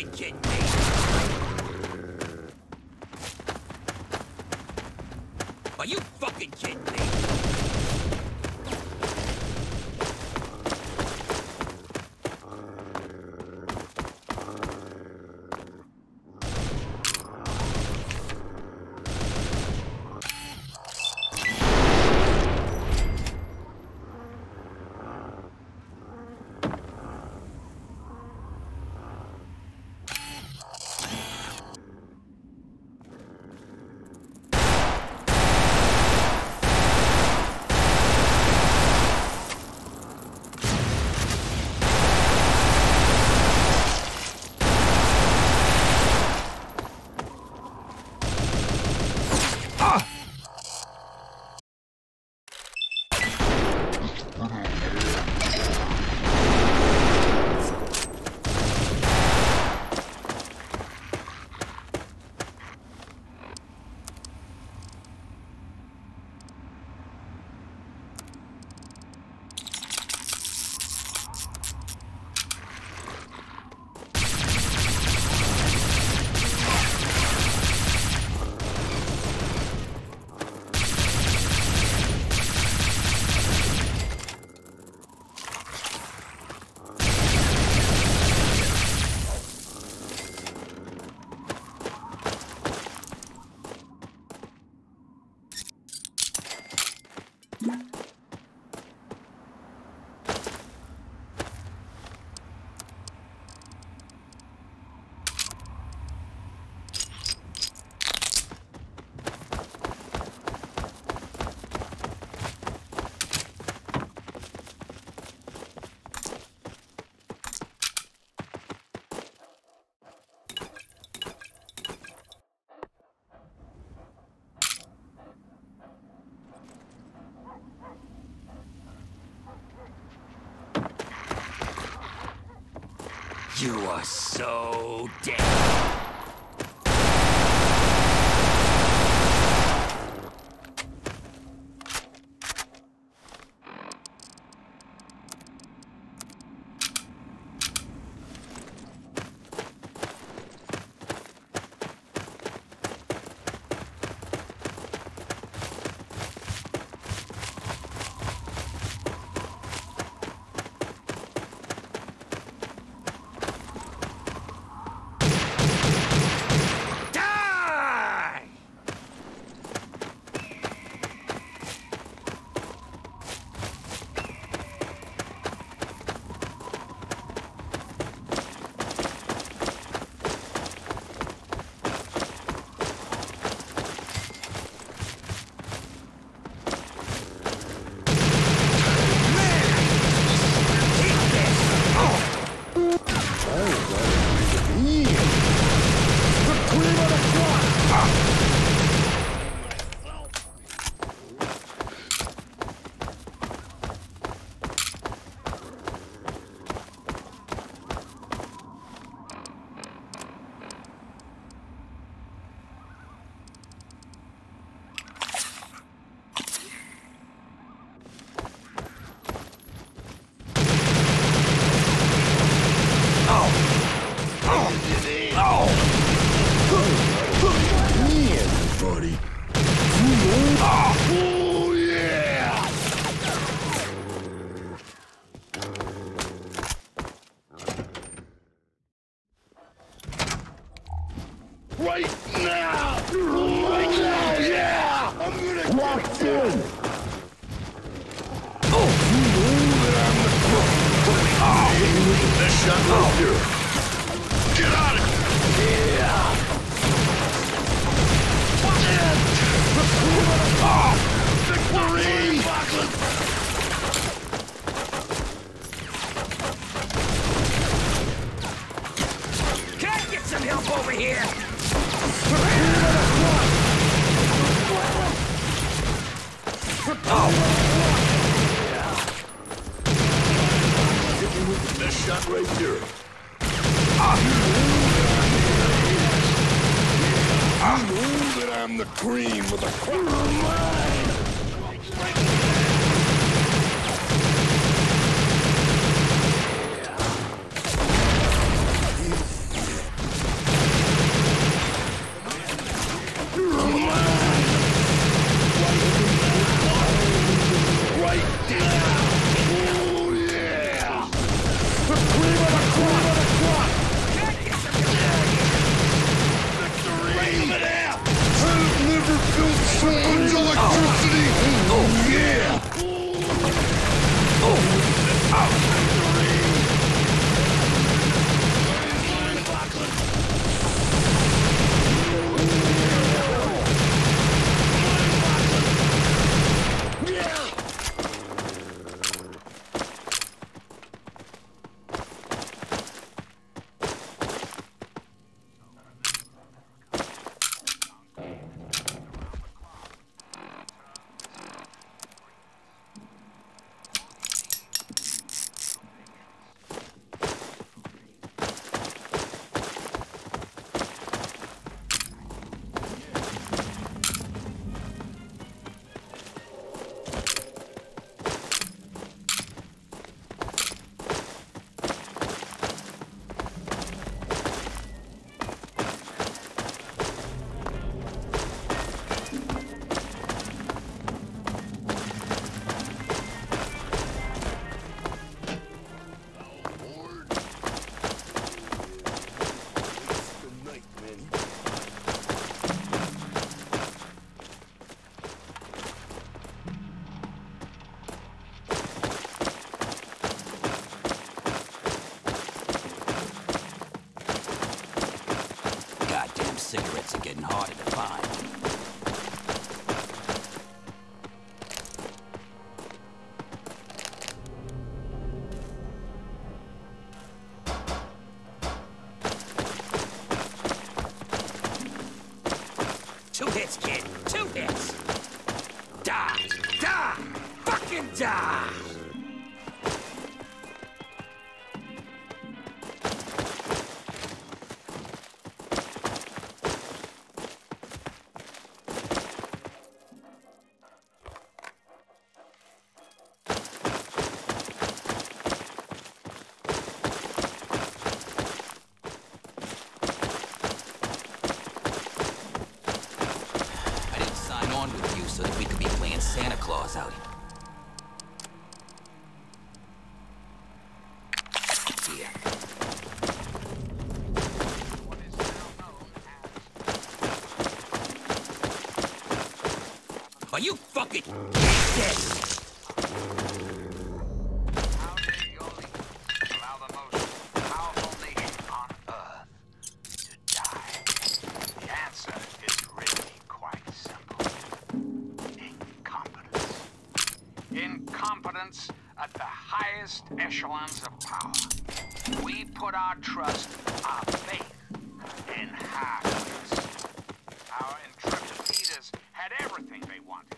can get me? Are you fucking kidding me? You are so dead. Da! So that we could be playing Santa Claus out here. Are you fucking dead? Competence at the highest echelons of power. We put our trust, our faith, in hardness. Our intrepid leaders had everything they wanted.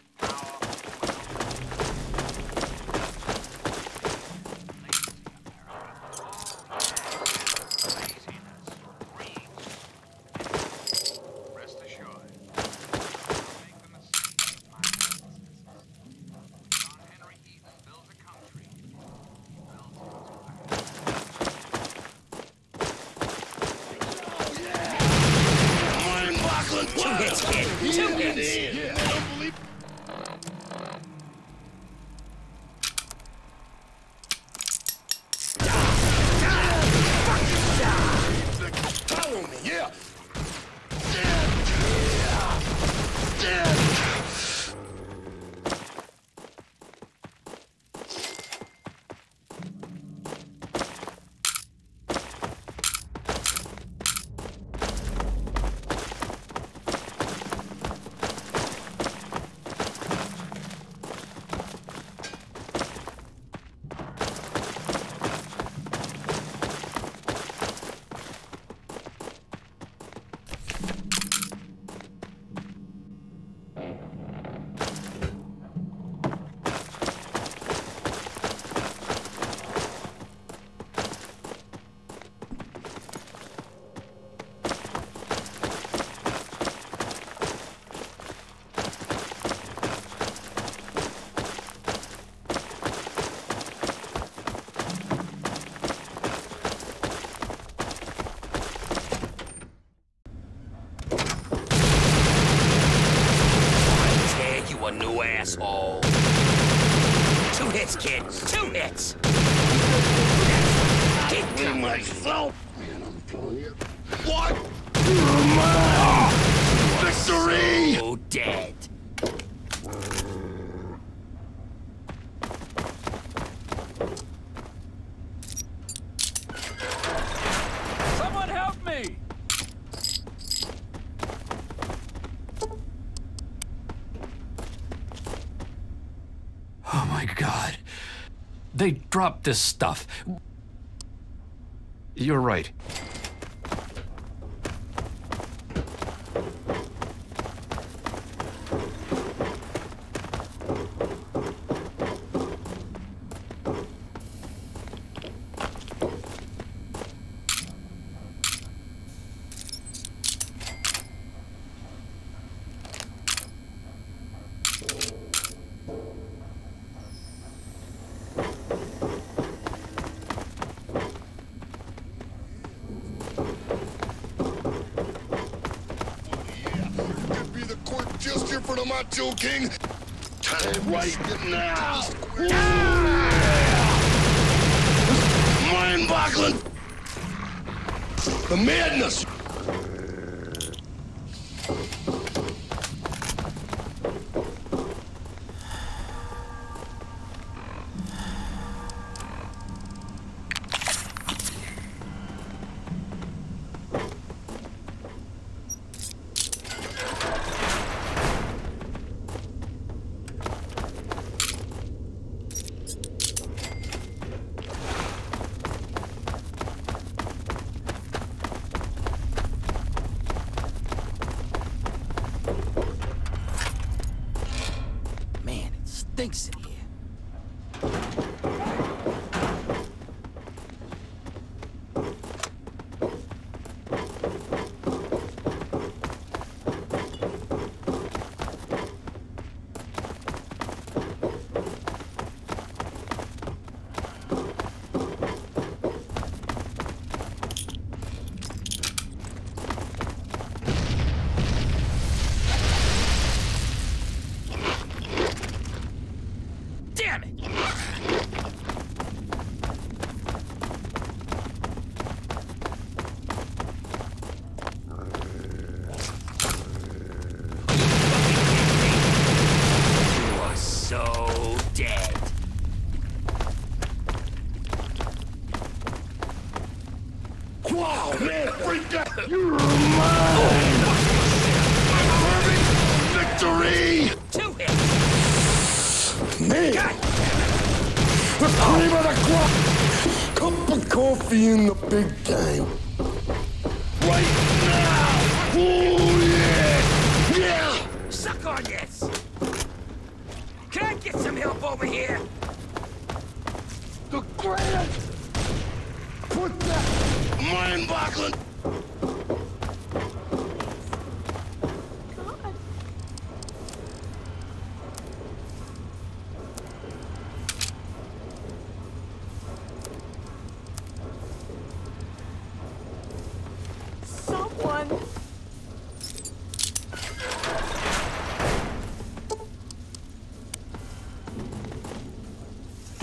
Two hits! I don't believe new asshole. 2 hits, kid. 2 hits. Get myself. Man, I'm telling you. What? Victory! So dead. Someone help me! Oh my God. They dropped this stuff. You're right. Gesture for the Macho King. Time right now. Yeah. Mind-boggling. The madness. Thanks in here. coffee in the big game. Right now! Oh, yeah! Yeah! Suck on this! Can I get some help over here? The Grand! Put that mind-boggling...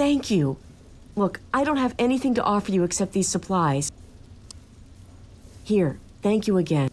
Thank you. Look, I don't have anything to offer you except these supplies. Here, thank you again.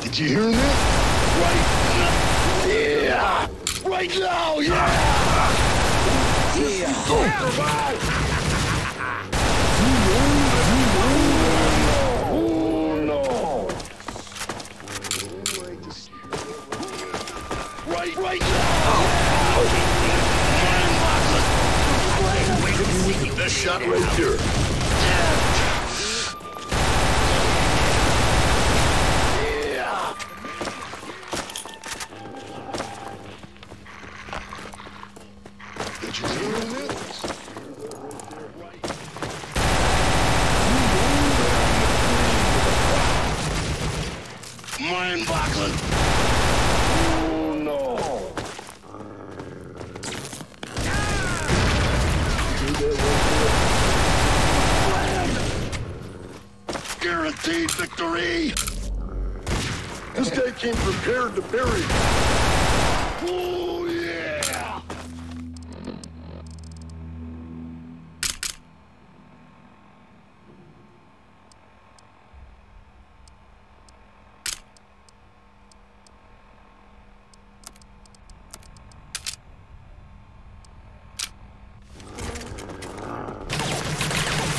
Did you hear that? Right now! Yeah! Right now! Yeah! Yeah! Go! Oh no! Right now! Wait, we can get this shot right here. Prepared to bury. Oh yeah!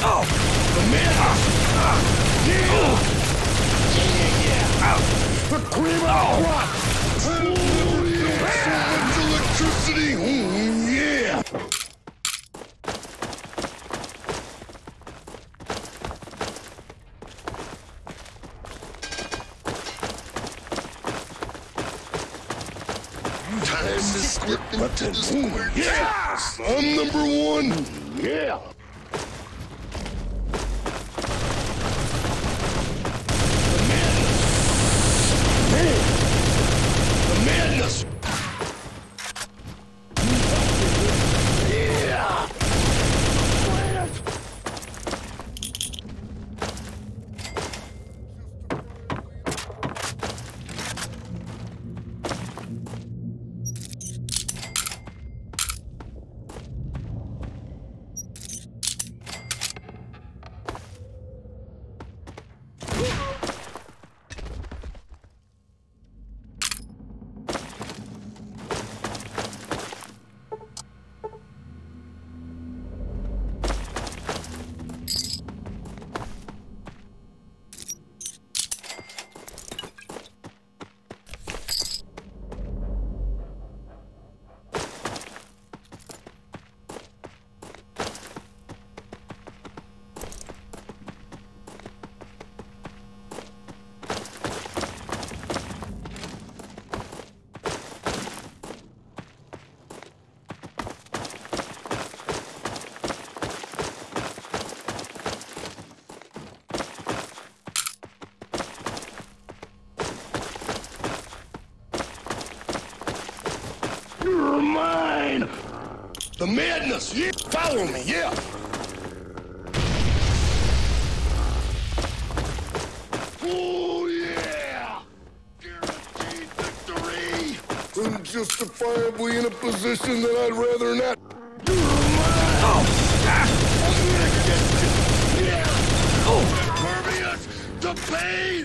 Oh, the man! Yeah! Oh. Yeah! Out! The cream of the electricity! Yeah! This is scripted to the square. Yeah! I'm number one! Yeah! The madness, yeah! Follow me, yeah! Oh, yeah! Guaranteed victory! Unjustifiably in a position that I'd rather not... You're mine! Oh! Ah. I'm gonna get you! Yeah! Oh! Permeus! The pain!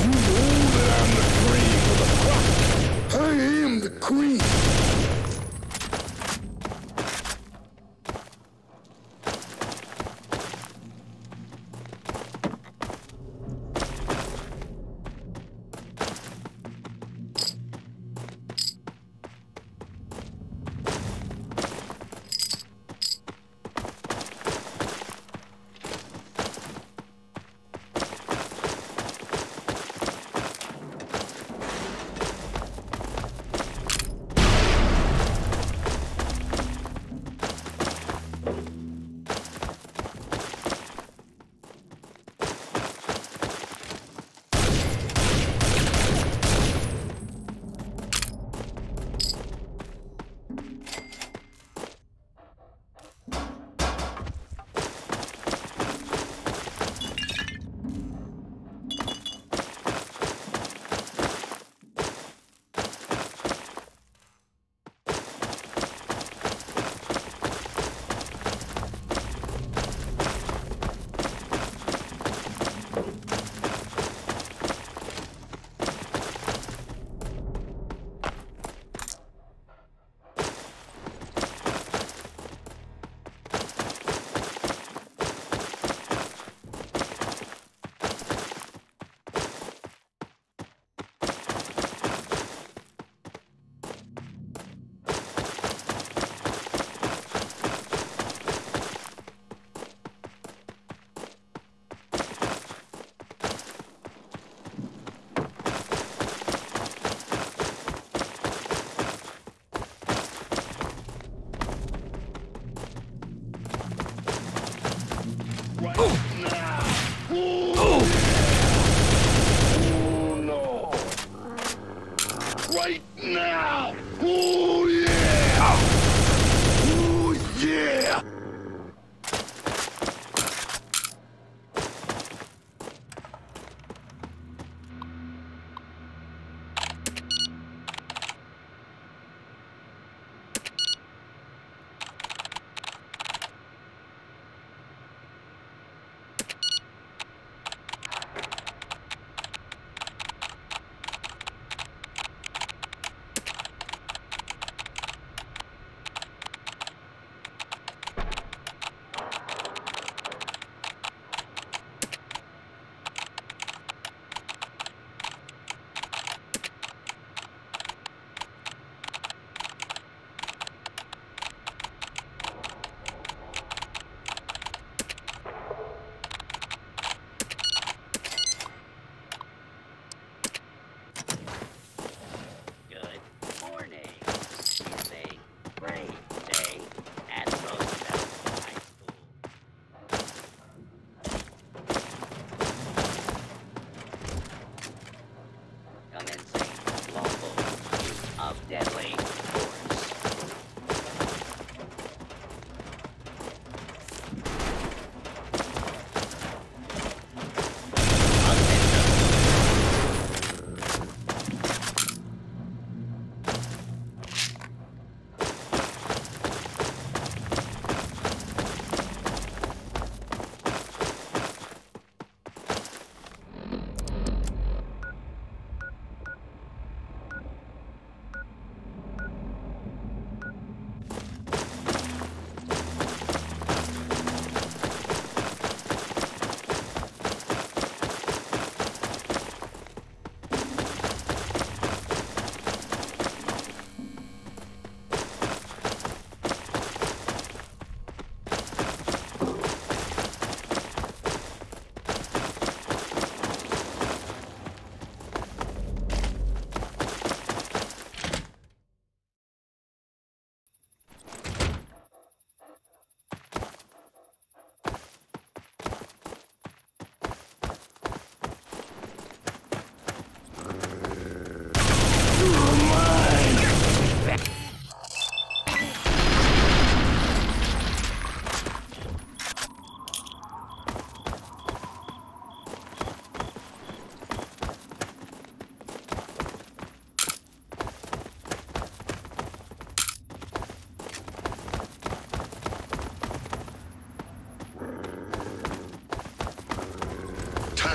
You know that I'm the cream of the crop! I am the cream!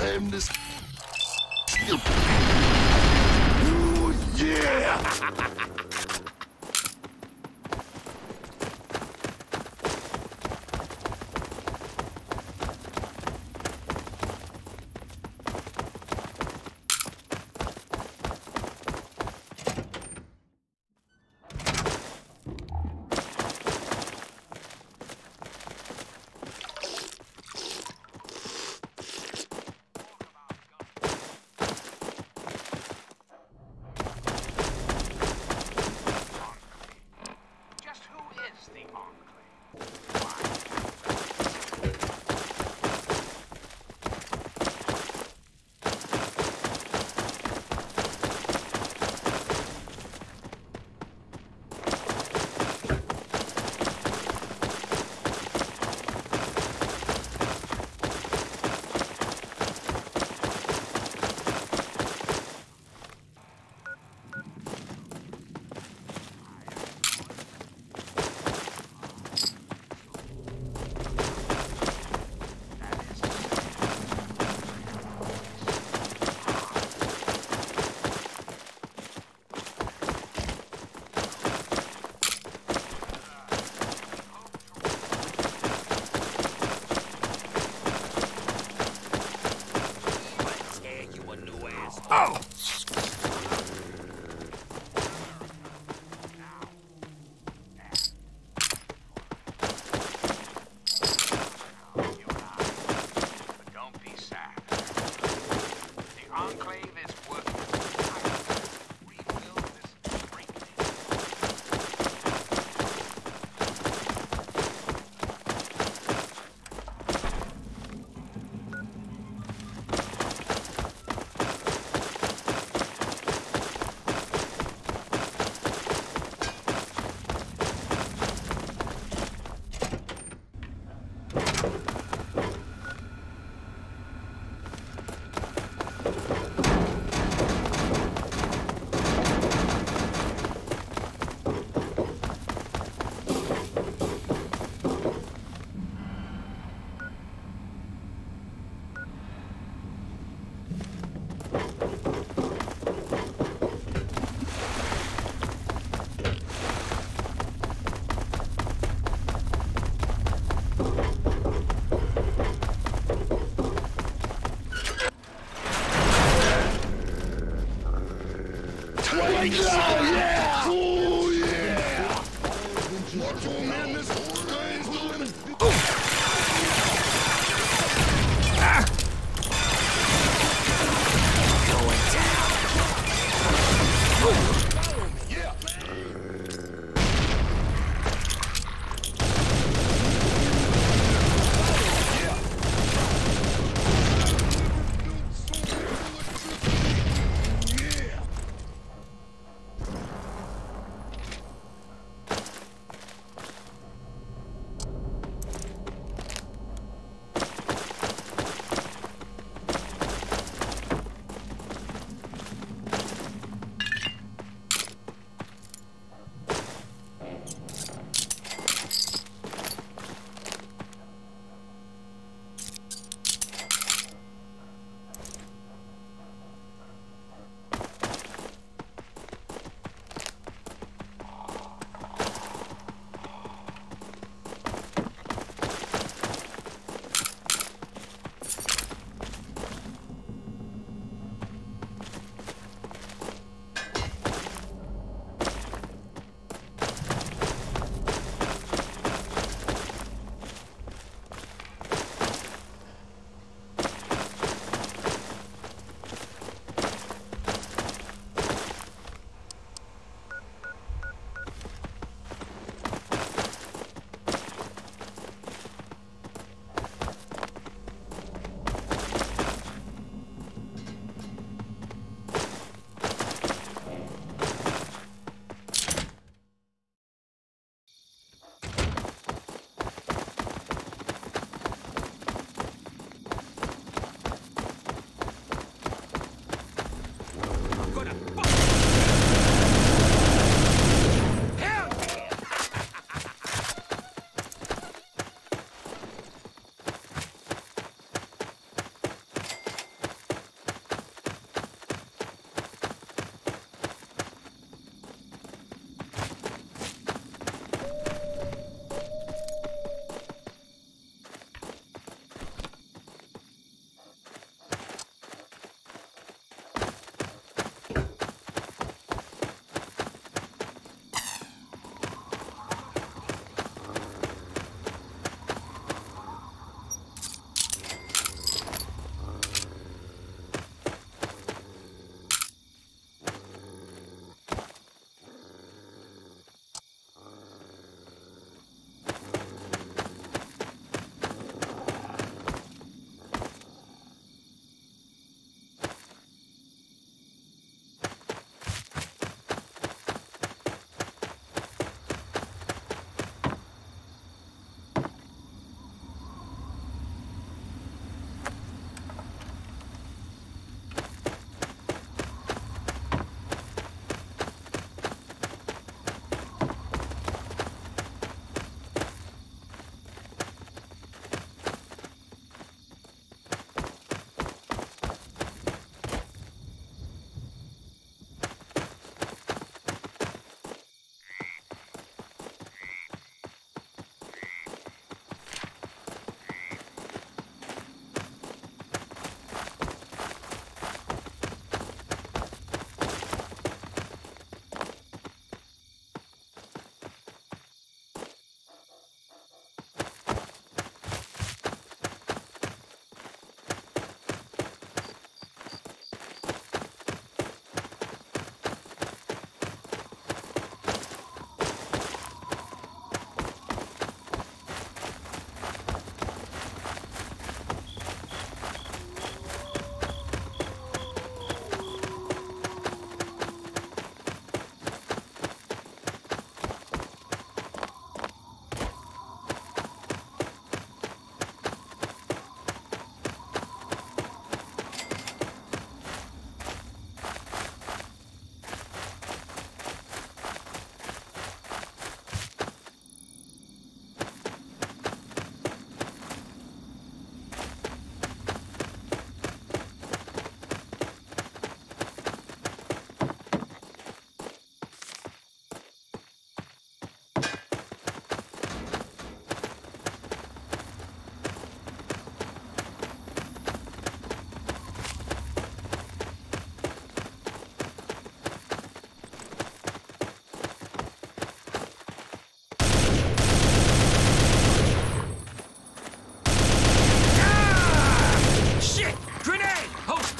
I'm this. Ooh, yeah!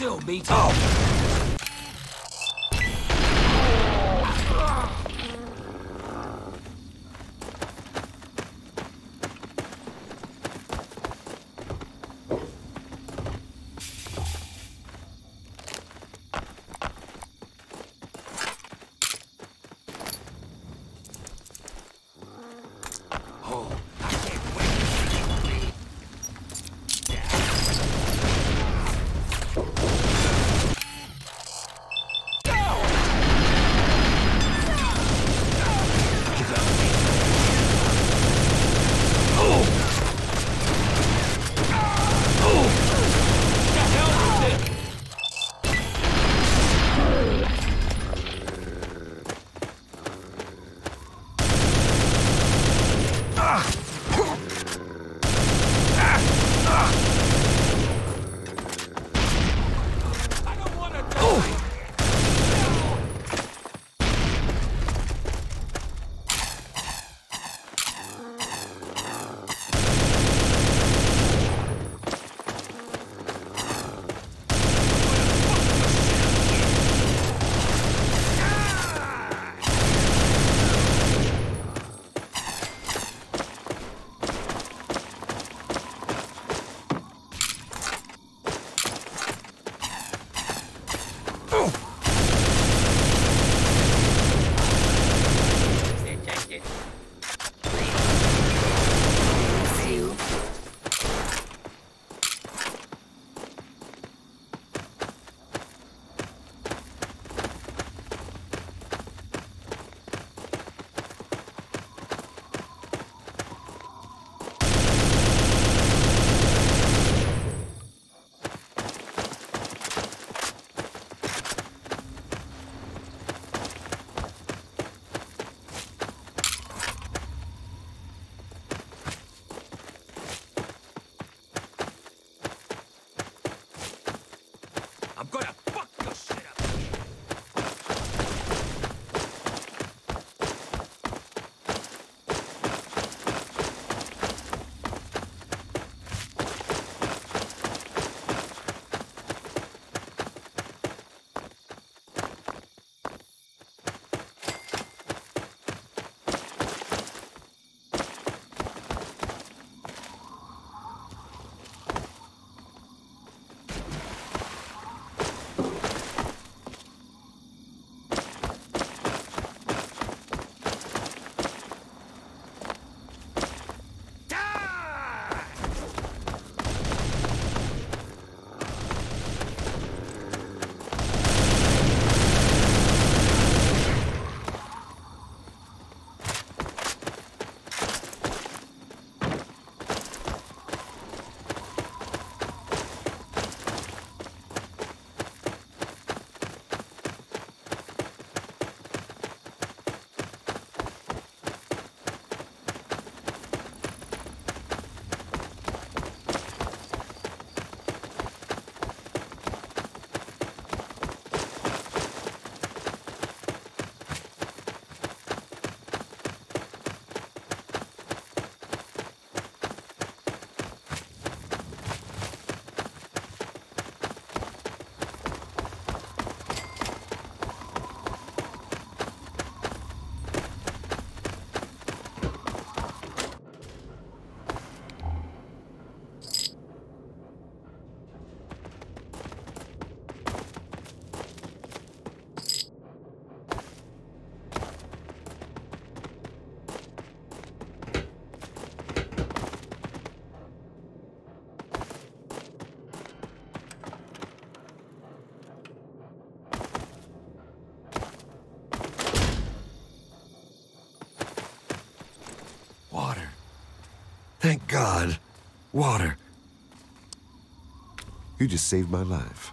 still beat up. Thank God. Water. You just saved my life.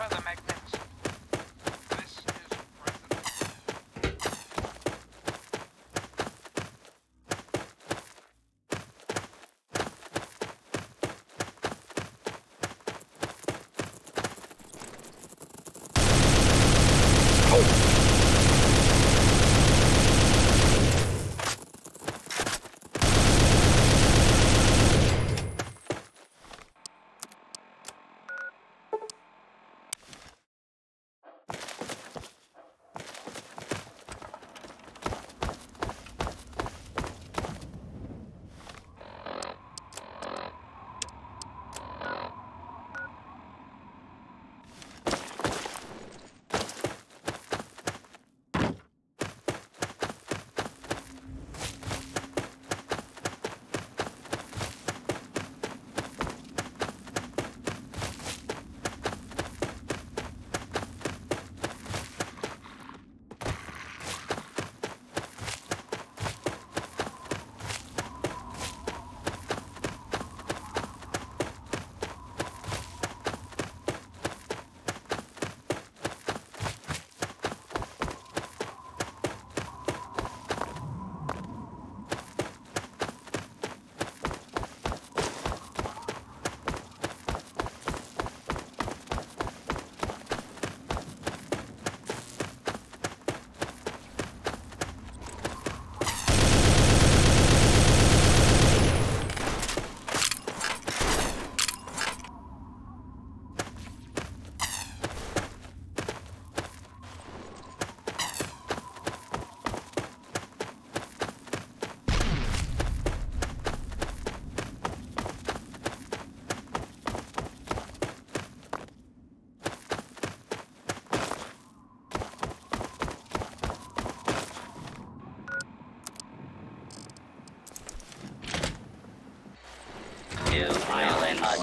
further make pins. This is present. Oh.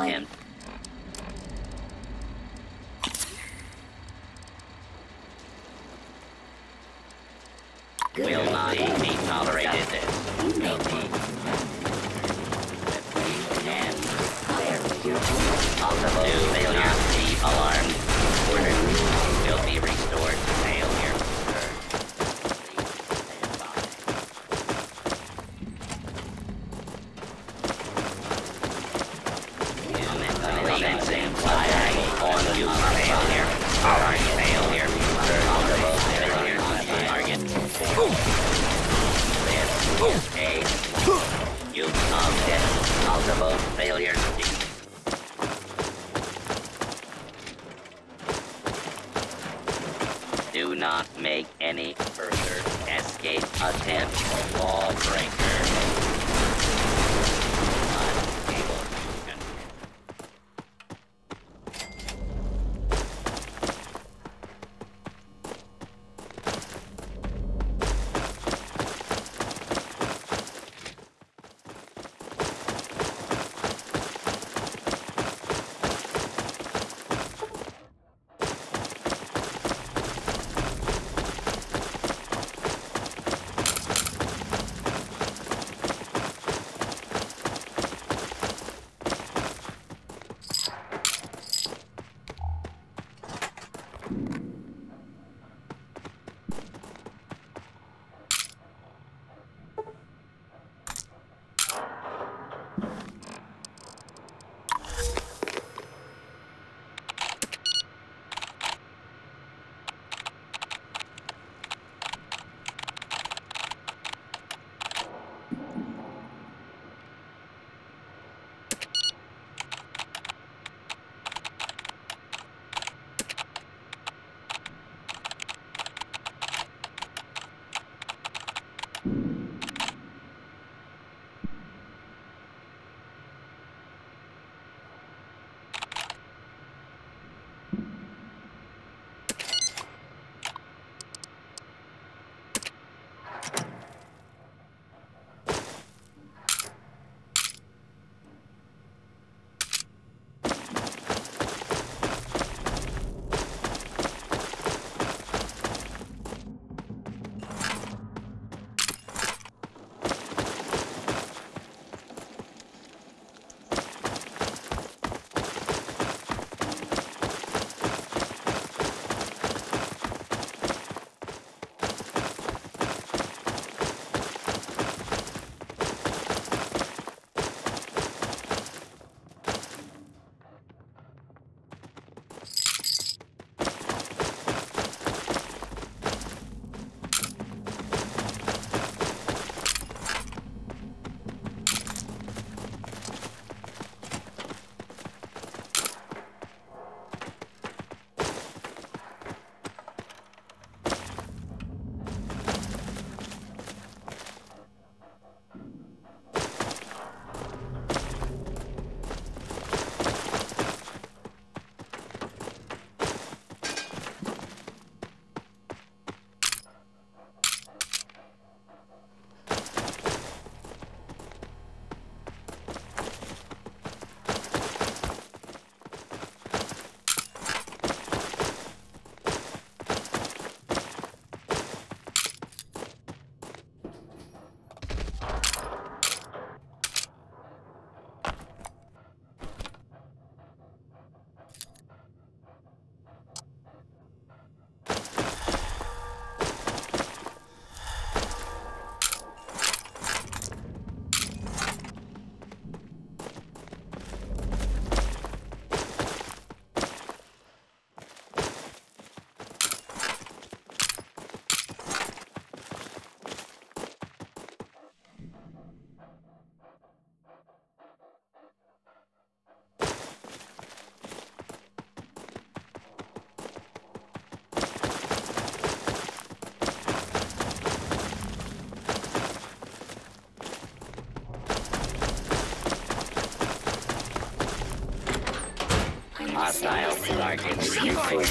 Him. Will not be tolerated this. No team. Possible will not be alarmed. Order will be restored to failure. Failure. Do not make any further escape attempt. Law breaker. Unable Getting tired.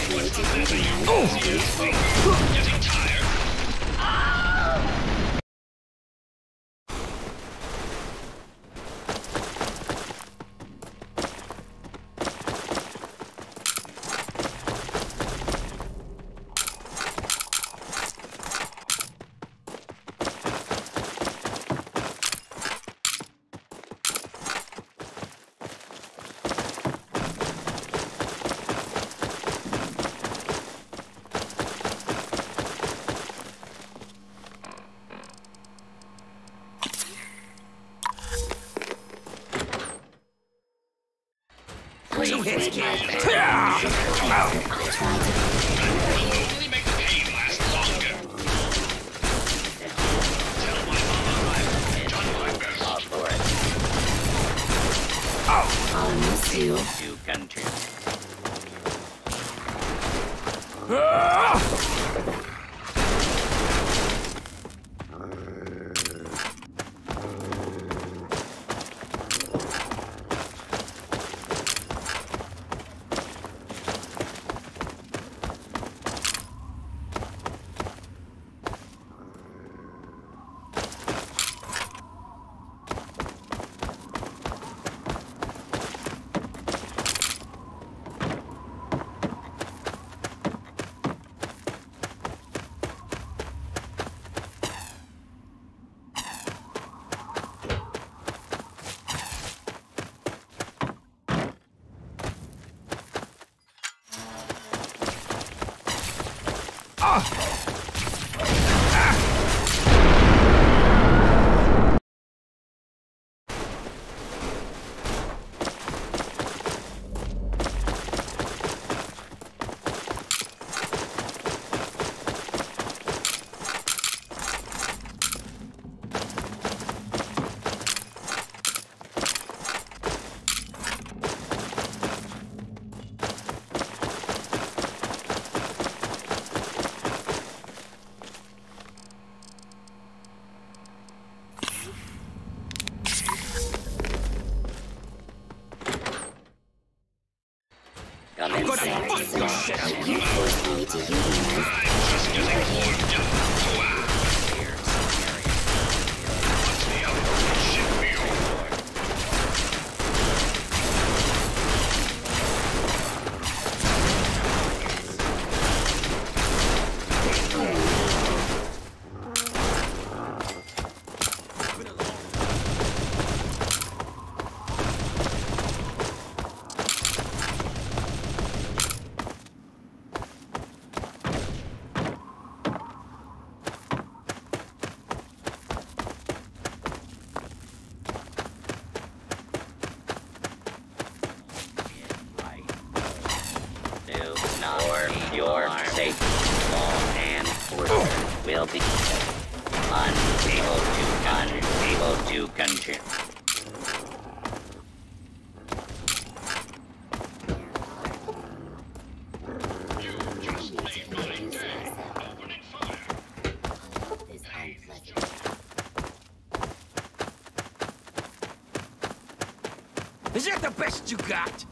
Is that the best you got?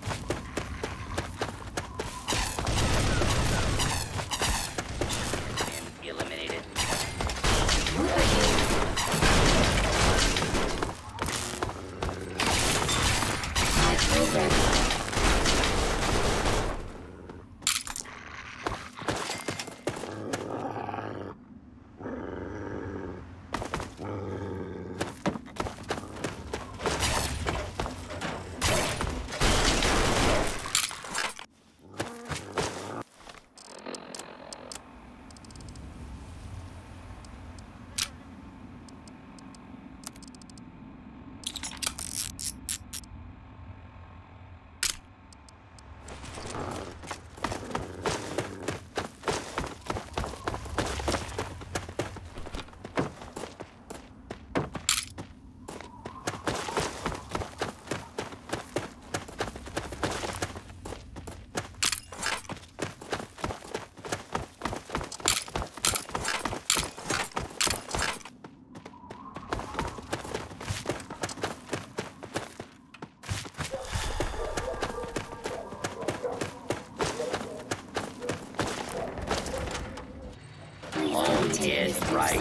is right here.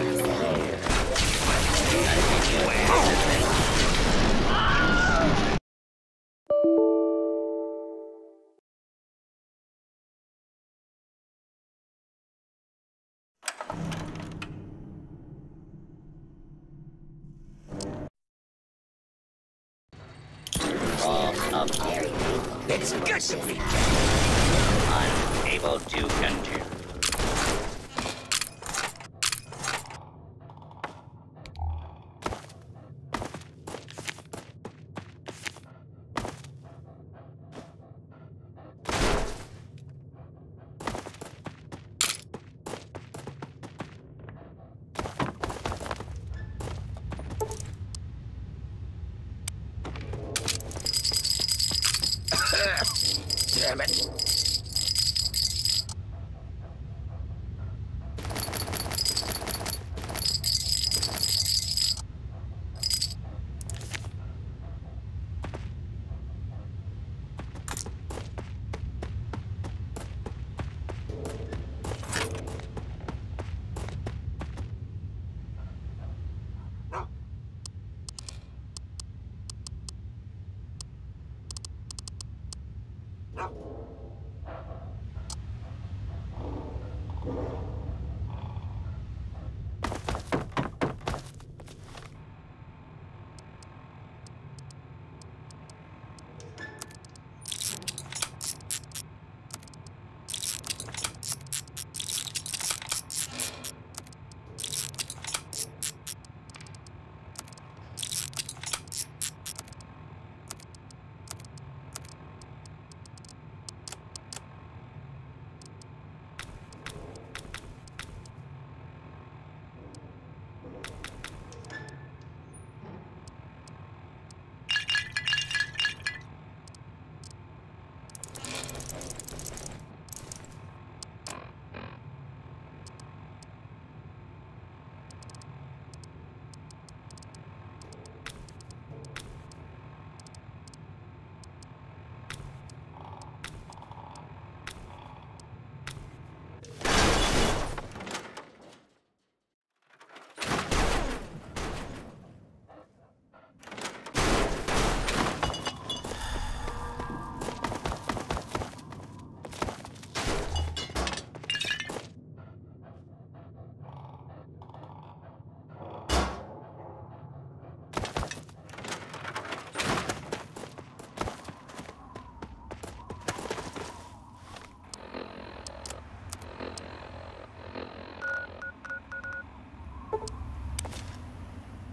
It's good to be unable to continue. Damn it. No.